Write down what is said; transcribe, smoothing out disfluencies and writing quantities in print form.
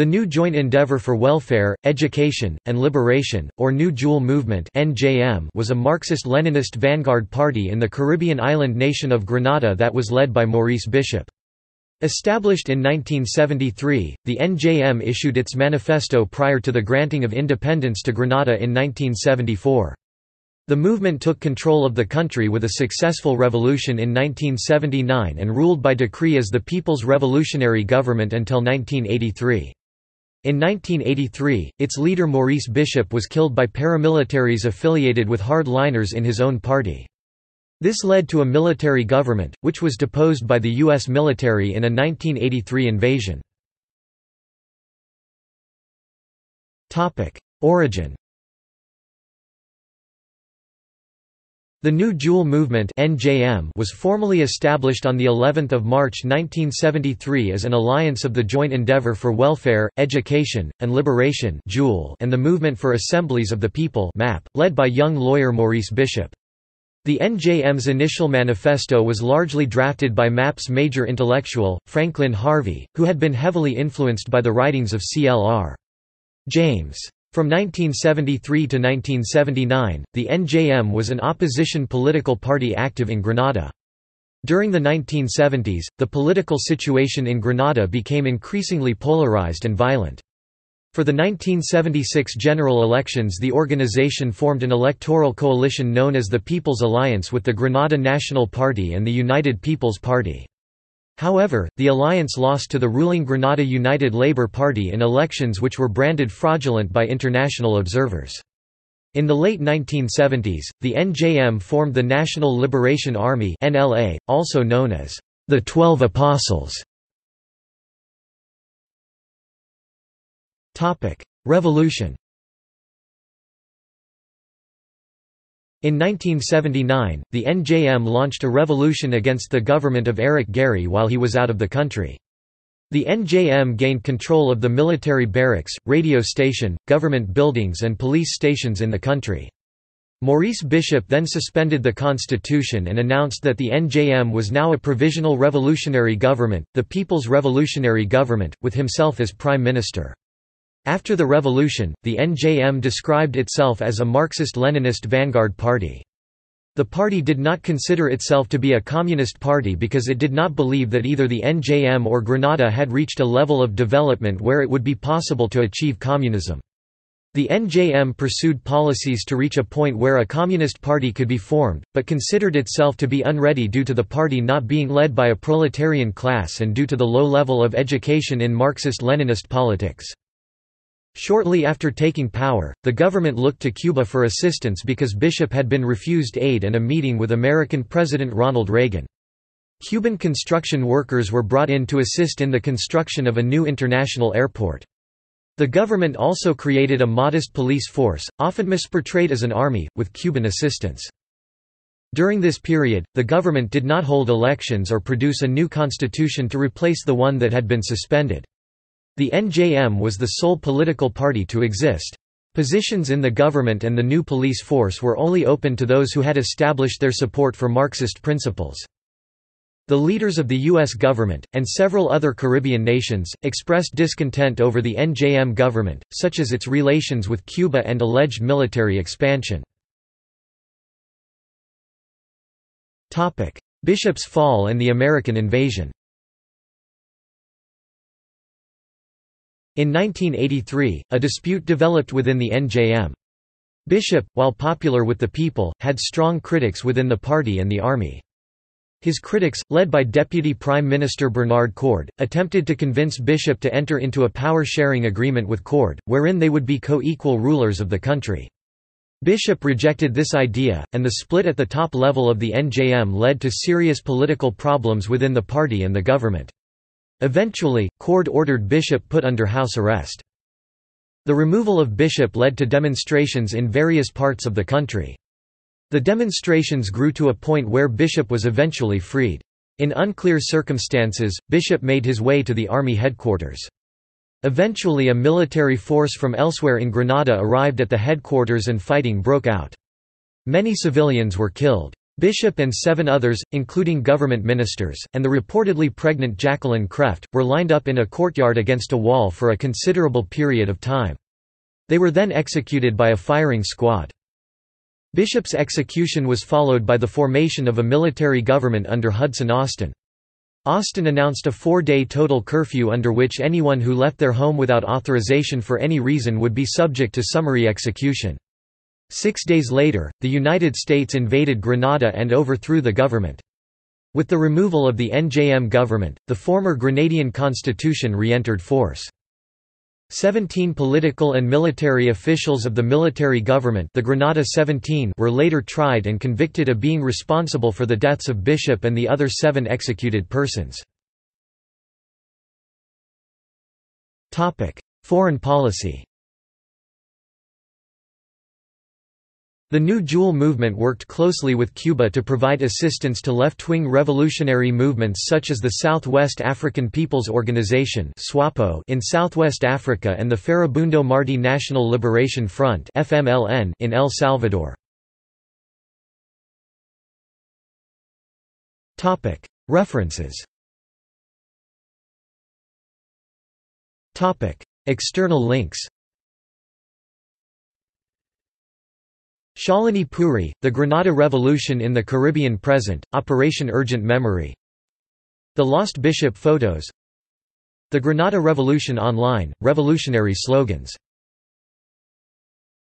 The New Joint Endeavor for Welfare, Education, and Liberation, or New Jewel Movement was a Marxist-Leninist vanguard party in the Caribbean island nation of Grenada that was led by Maurice Bishop. Established in 1973, the NJM issued its manifesto prior to the granting of independence to Grenada in 1974. The movement took control of the country with a successful revolution in 1979 and ruled by decree as the People's Revolutionary Government until 1983. In 1983, its leader Maurice Bishop was killed by paramilitaries affiliated with hardliners in his own party. This led to a military government, which was deposed by the U.S. military in a 1983 invasion. Origin. The New Jewel Movement (NJM) was formally established on the 11th of March 1973 as an alliance of the Joint Endeavor for Welfare, Education, and Liberation (JEWEL) and the Movement for Assemblies of the People (MAP), led by young lawyer Maurice Bishop. The NJM's initial manifesto was largely drafted by MAP's major intellectual, Franklin Harvey, who had been heavily influenced by the writings of C. L. R. James. From 1973 to 1979, the NJM was an opposition political party active in Grenada. During the 1970s, the political situation in Grenada became increasingly polarized and violent. For the 1976 general elections, the organization formed an electoral coalition known as the People's Alliance with the Grenada National Party and the United People's Party. However, the alliance lost to the ruling Grenada United Labour Party in elections which were branded fraudulent by international observers. In the late 1970s, the NJM formed the National Liberation Army (NLA), also known as the 12 Apostles. Revolution. In 1979, the NJM launched a revolution against the government of Eric Gairy while he was out of the country. The NJM gained control of the military barracks, radio station, government buildings and police stations in the country. Maurice Bishop then suspended the constitution and announced that the NJM was now a provisional revolutionary government, the People's Revolutionary Government, with himself as prime minister. After the revolution, the NJM described itself as a Marxist-Leninist vanguard party. The party did not consider itself to be a communist party because it did not believe that either the NJM or Grenada had reached a level of development where it would be possible to achieve communism. The NJM pursued policies to reach a point where a communist party could be formed, but considered itself to be unready due to the party not being led by a proletarian class and due to the low level of education in Marxist-Leninist politics. Shortly after taking power, the government looked to Cuba for assistance because Bishop had been refused aid and a meeting with American President Ronald Reagan. Cuban construction workers were brought in to assist in the construction of a new international airport. The government also created a modest police force, often misportrayed as an army, with Cuban assistance. During this period, the government did not hold elections or produce a new constitution to replace the one that had been suspended. The NJM was the sole political party to exist. Positions in the government and the new police force were only open to those who had established their support for Marxist principles. The leaders of the U.S. government, and several other Caribbean nations, expressed discontent over the NJM government, such as its relations with Cuba and alleged military expansion. Bishop's fall and the American invasion. In 1983, a dispute developed within the NJM. Bishop, while popular with the people, had strong critics within the party and the army. His critics, led by Deputy Prime Minister Bernard Coard, attempted to convince Bishop to enter into a power-sharing agreement with Coard, wherein they would be co-equal rulers of the country. Bishop rejected this idea, and the split at the top level of the NJM led to serious political problems within the party and the government. Eventually, Coard ordered Bishop put under house arrest. The removal of Bishop led to demonstrations in various parts of the country. The demonstrations grew to a point where Bishop was eventually freed. In unclear circumstances, Bishop made his way to the army headquarters. Eventually, a military force from elsewhere in Grenada arrived at the headquarters and fighting broke out. Many civilians were killed. Bishop and seven others, including government ministers, and the reportedly pregnant Jacqueline Creft, were lined up in a courtyard against a wall for a considerable period of time. They were then executed by a firing squad. Bishop's execution was followed by the formation of a military government under Hudson Austin. Austin announced a four-day total curfew under which anyone who left their home without authorization for any reason would be subject to summary execution. 6 days later, the United States invaded Grenada and overthrew the government. With the removal of the NJM government, the former Grenadian constitution re-entered force. 17 political and military officials of the military government, the Grenada 17, were later tried and convicted of being responsible for the deaths of Bishop and the other seven executed persons. Foreign policy. The New Jewel Movement worked closely with Cuba to provide assistance to left-wing revolutionary movements such as the Southwest African People's Organization in Southwest Africa and the Farabundo Marti National Liberation Front in El Salvador. References. External links. Shalini Puri, The Grenada Revolution in the Caribbean Present, Operation Urgent Memory. The Lost Bishop Photos. The Grenada Revolution Online, Revolutionary Slogans.